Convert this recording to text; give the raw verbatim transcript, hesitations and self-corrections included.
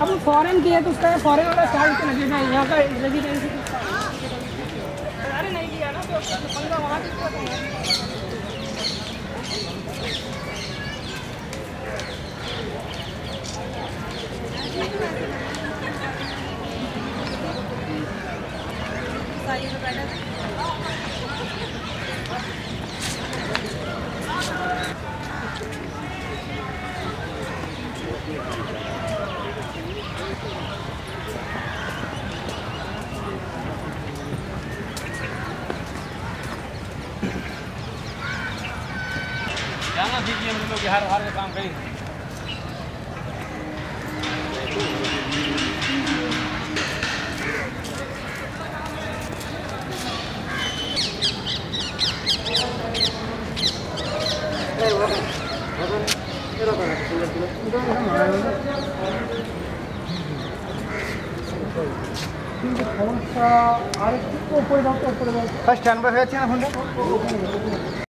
अब वो फॉरेन की है तो उसका फॉरेन वाला चार्ज लगेगा, यहाँ का लगेगा। अरे नहीं किया ना तो पंद्रह वहाँ जाना दीजिए। हम लोग बिहार बाहर का काम करेंगे। फर्स्ट स्टैंड पर है।